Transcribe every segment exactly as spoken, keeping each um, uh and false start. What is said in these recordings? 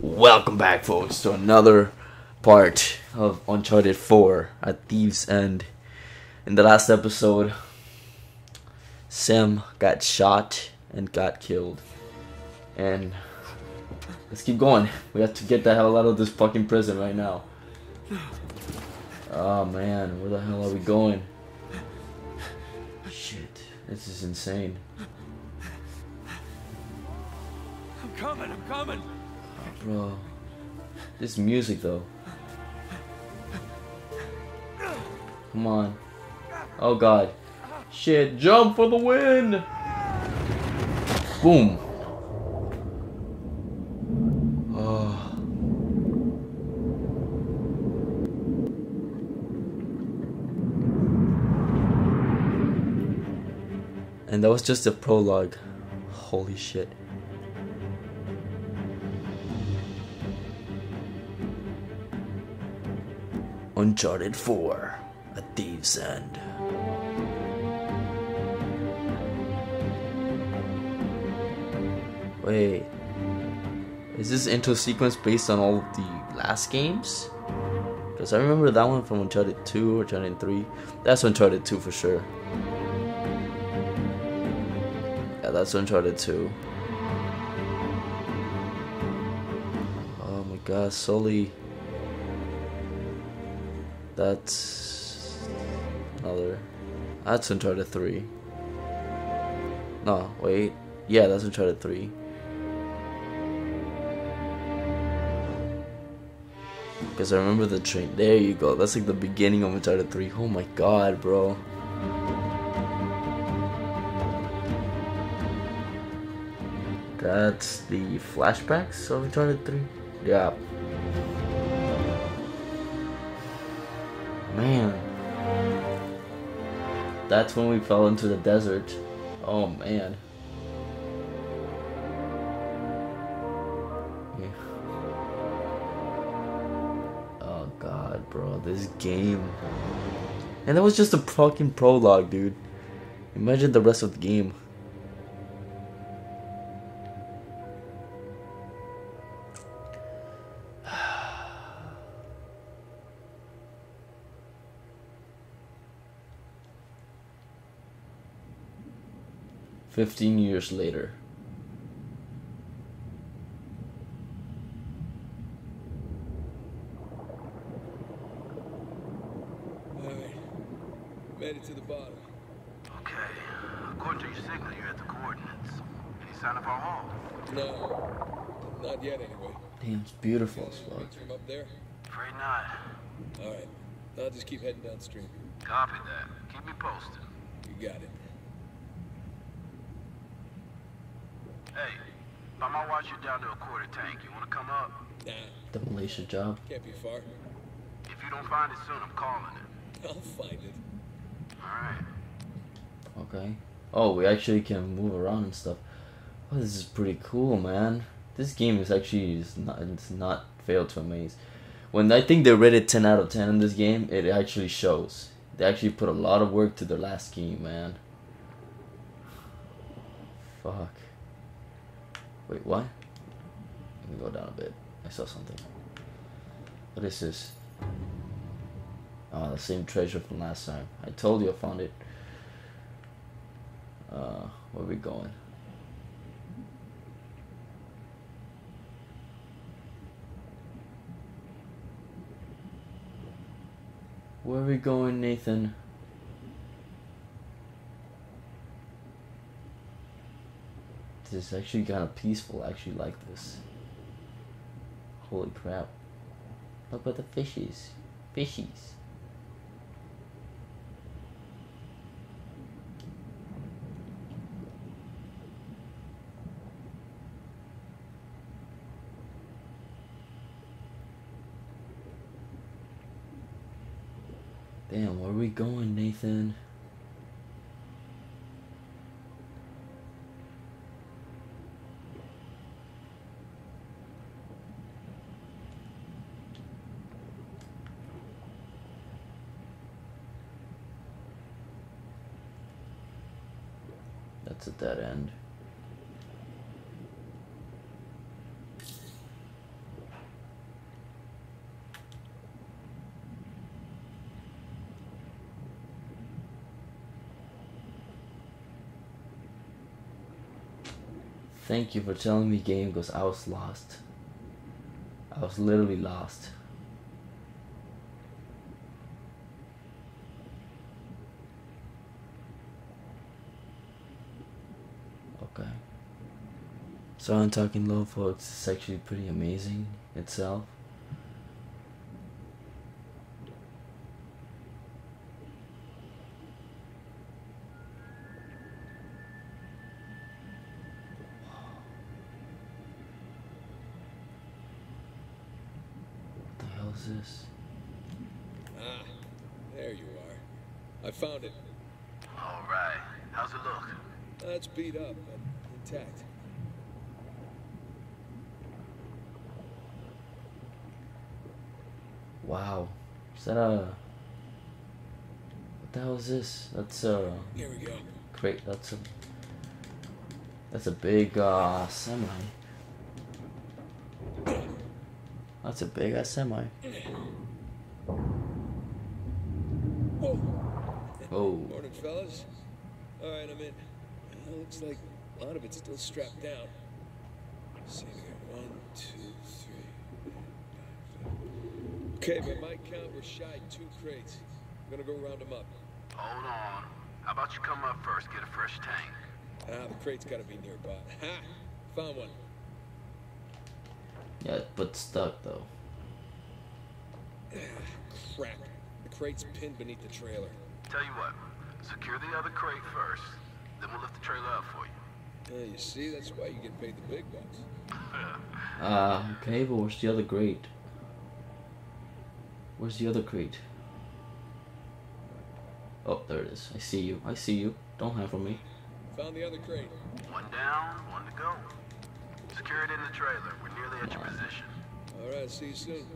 Welcome back, folks, to another part of Uncharted four, A Thief's End. In the last episode, Sam got shot and got killed. And let's keep going. We have to get the hell out of this fucking prison right now. Oh man, where the hell are we going? Shit, this is insane. I'm coming, I'm coming! Oh, bro. This music though. Come on. Oh god. Shit, jump for the win! Boom! Oh. And that was just a prologue. Holy shit. Uncharted four, A Thief's End. Wait, is this intro sequence based on all of the last games? Because I remember that one from Uncharted two or Uncharted three. That's Uncharted two for sure. Yeah, that's Uncharted two. Oh my god, Sully. That's another. That's Uncharted three. No, wait. Yeah, that's Uncharted three. Because I remember the train. There you go. That's like the beginning of Uncharted three. Oh my god, bro. That's the flashbacks of Uncharted three. Yeah. Man, that's when we fell into the desert. Oh man. Yeah. Oh god, bro, this game. And that was just a fucking prologue, dude. Imagine the rest of the game. Fifteen years later. Alright. Made it to the bottom. Okay. According to your signal, you're at the coordinates. Any sign of our home? No. Not yet, anyway. Damn, it's beautiful as fuck. Up there? Afraid not. Alright. I'll just keep heading downstream. Copy that. Keep me posted. You got it. Hey, by my watch, you're down to a quarter tank. You want to come up? Nah. The Malaysia job. Can't be far. If you don't find it soon, I'm calling it. I'll find it. Alright. Okay. Oh, we actually can move around and stuff. Oh, this is pretty cool, man. This game is actually is not, it's not failed to amaze. When I think they rated ten out of ten in this game, it actually shows. They actually put a lot of work to their last game, man. Fuck. Wait, what? Let me go down a bit. I saw something. What is this? Ah, oh, the same treasure from last time. I told you I found it. Uh, where are we going? Where are we going, Nathan? This is actually kind of peaceful. I actually like this. Holy crap. Look at the fishies. Fishies. Damn, where are we going, Nathan? That's at that end. Thank you for telling me, game, because I was lost. I was literally lost. Okay. So I'm talking low, folks. It's actually pretty amazing itself. This. Ah, there you are. I found it. All right. How's it look? That's beat up, but intact. Wow. Is that a? What the hell is this? That's a. Here we go. Great. That's a. That's a big uh, semi. That's a big ass semi. Whoa. Oh. Morning, fellas. All right, I'm in. It looks like a lot of it's still strapped down. Let's see, we got one, two, three, four, five, six. Okay, by my count, we're shy two crates. I'm gonna go round them up. Hold on. How about you come up first, get a fresh tank? Ah, the crate's gotta be nearby. Ha! Found one. Yeah, but stuck though. Crap. The crate's pinned beneath the trailer. Tell you what, secure the other crate first, then we'll lift the trailer up for you. Yeah, you see, that's why you get paid the big bucks. uh, okay, but where's the other crate? Where's the other crate? Oh, there it is. I see you. I see you. Don't hamper me. Found the other crate. One down, one to go. Secure it in the trailer. We're nearly at your position. Alright, see you soon.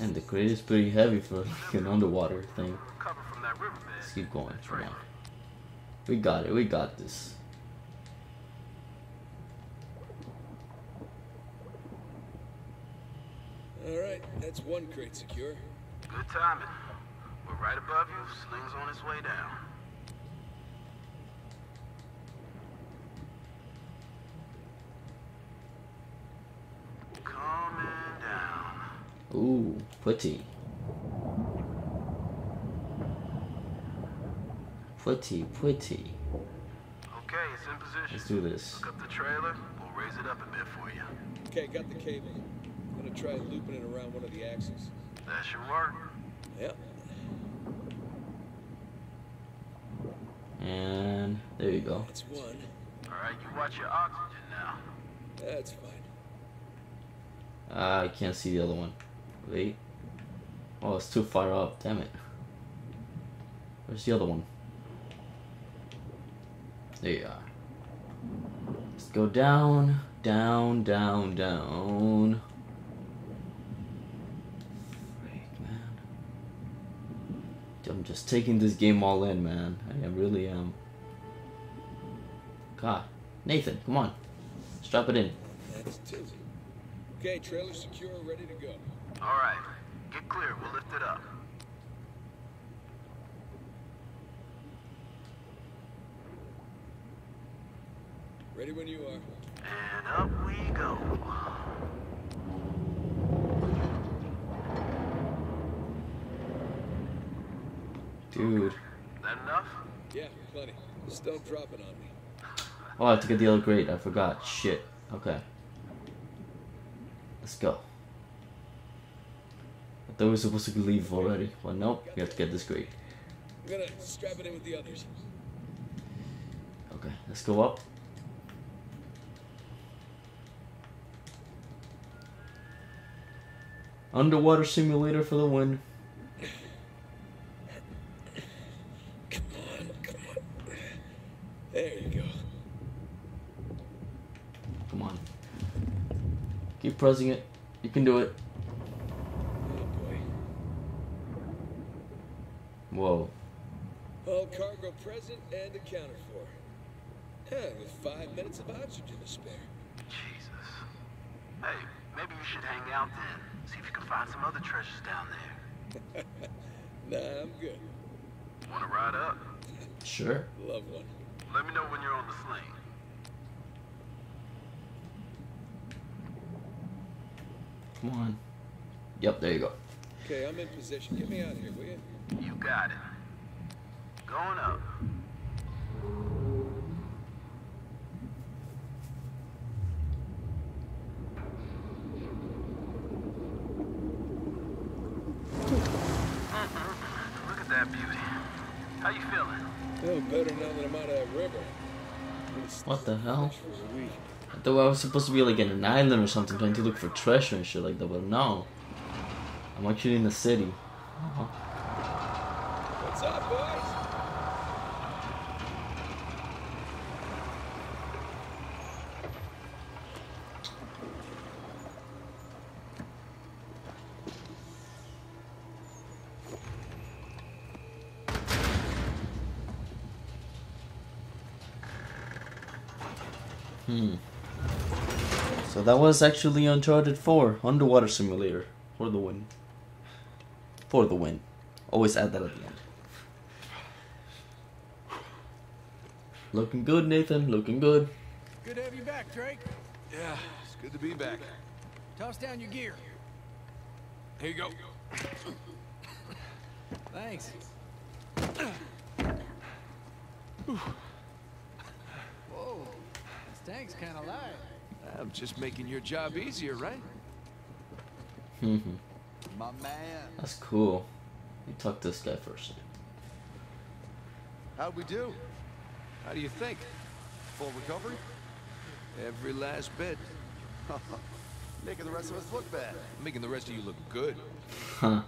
And the crate is pretty heavy for like an underwater thing. Let's keep going. Come on. We got it. We got this. Alright, that's one crate secure. Good timing. We're right above you. Sling's on his way down. Ooh, pretty. Pretty, pretty. Okay, it's in position. Let's do this. Hook up the trailer, we'll raise it up a bit for you. Okay, got the cable. I'm gonna try looping it around one of the axles. That should work. Yep. And there you go. That's one. Alright, you watch your oxygen now. That's fine. Uh, I can't see the other one. Wait. Oh, it's too far up. Damn it. Where's the other one? There you are. Let's go down, down, down, down. Freak, man. I'm just taking this game all in, man. I really am. God. Nathan, come on. Strap it in. That's two. Okay, trailer secure, ready to go. All right, get clear. We'll lift it up. Ready when you are. And up we go. Dude. That enough? Yeah, plenty. Still dropping on me. Oh, I have to get the other grate. I forgot. Shit. Okay. Let's go. I thought we were supposed to leave already. Well, nope. We have to get this crate. We're gonna strap it in with the others. Okay, let's go up. Underwater simulator for the win. Come on, come on. There you go. Come on. Keep pressing it. You can do it. Oh boy. Whoa. All cargo present and accounted for. Yeah, with five minutes of oxygen to spare. Jesus. Hey, maybe you should hang out then. See if you can find some other treasures down there. Nah, I'm good. Wanna ride up? Sure. Love one. Let me know when you're on the sling. Come on. Yep, there you go. Okay, I'm in position. Get me out of here, will you? You got it. Going up. Look at that beauty. How you feeling? Feel better now that I'm out of that river. What the hell? I thought I was supposed to be like in an island or something, trying to look for treasure and shit like that, but no. I'm actually in the city. Oh. What's up, boys? Hmm. So that was actually Uncharted four, Underwater Simulator, for the win. For the win. Always add that at the end. Looking good, Nathan. Looking good. Good to have you back, Drake. Yeah, it's good to be back. Toss down your gear. Here you go. Thanks. Whoa, this tank's kind of light. I'm just making your job easier, right? Mm-hmm. My man. That's cool. You talk to this guy first. How'd we do? How do you think? Full recovery? Every last bit. Making the rest of us look bad. Making the rest of you look good. Huh.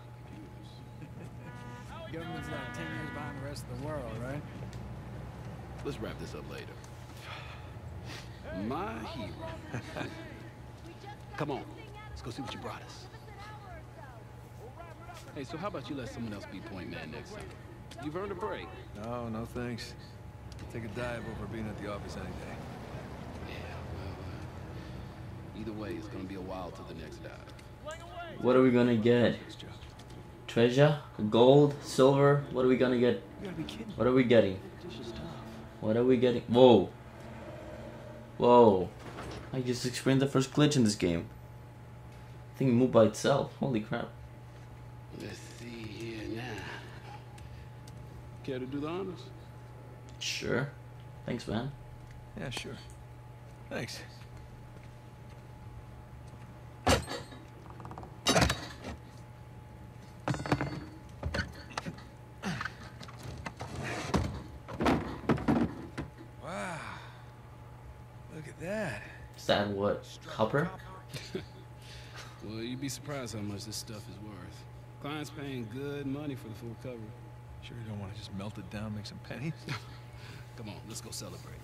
Government's like ten years behind the rest of the world, right? Let's wrap this up later. My hero. Come on, let's go see what you brought us. Hey, so how about you let someone else be point man next time? You've earned a break. No, no thanks. I'll take a dive over being at the office any day. Yeah, well, uh, either way, it's gonna be a while till the next dive. What are we gonna get? Treasure? Gold? Silver? What are we gonna get? You gotta be kidding. What are we getting? What are we getting? Whoa. Whoa. I just experienced the first glitch in this game. I think it moved by itself. Holy crap. Let's see here now. Care to do the honors? Sure. Thanks, man. Yeah, sure. Thanks. Wow. Look at that. Is that what? Copper? Well, you'd be surprised how much this stuff is worth. Client's paying good money for the full cover. Sure you don't want to just melt it down, make some pennies? Come on, let's go celebrate.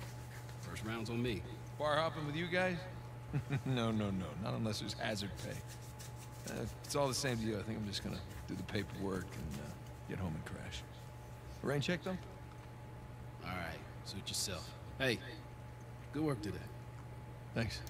First round's on me. Bar hopping with you guys? No, no, no. Not unless there's hazard pay. Uh, if it's all the same to you, I think I'm just going to do the paperwork and uh, get home and crash. Rain check, though? All right. Suit yourself. Hey, good work today. Thanks.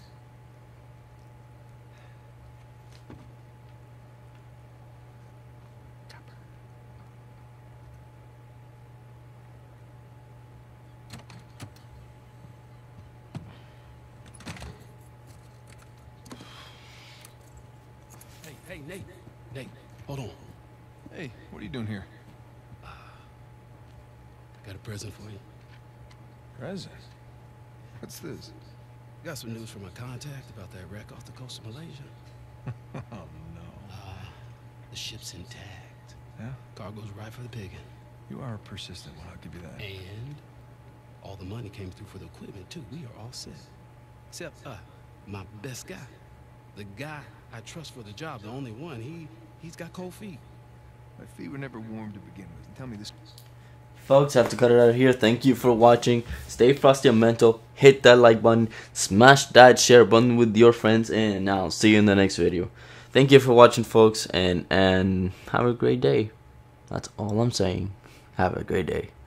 Hey, Nate. Nate, hold on. Hey, what are you doing here? Uh, I got a present for you. Present? What's this? Got some news from a contact about that wreck off the coast of Malaysia. Oh, no. Uh, the ship's intact. Yeah? Cargo's right for the picking. You are a persistent one, I'll give you that. And all the money came through for the equipment, too. We are all set. Except, uh, my best guy. The guy I trust for the job, the only one, he, he's got cold feet. My feet were never warm to begin with. Tell me this. Folks, I have to cut it out of here. Thank you for watching. Stay frosty and mental. Hit that like button. Smash that share button with your friends. And I'll see you in the next video. Thank you for watching, folks. And, and have a great day. That's all I'm saying. Have a great day.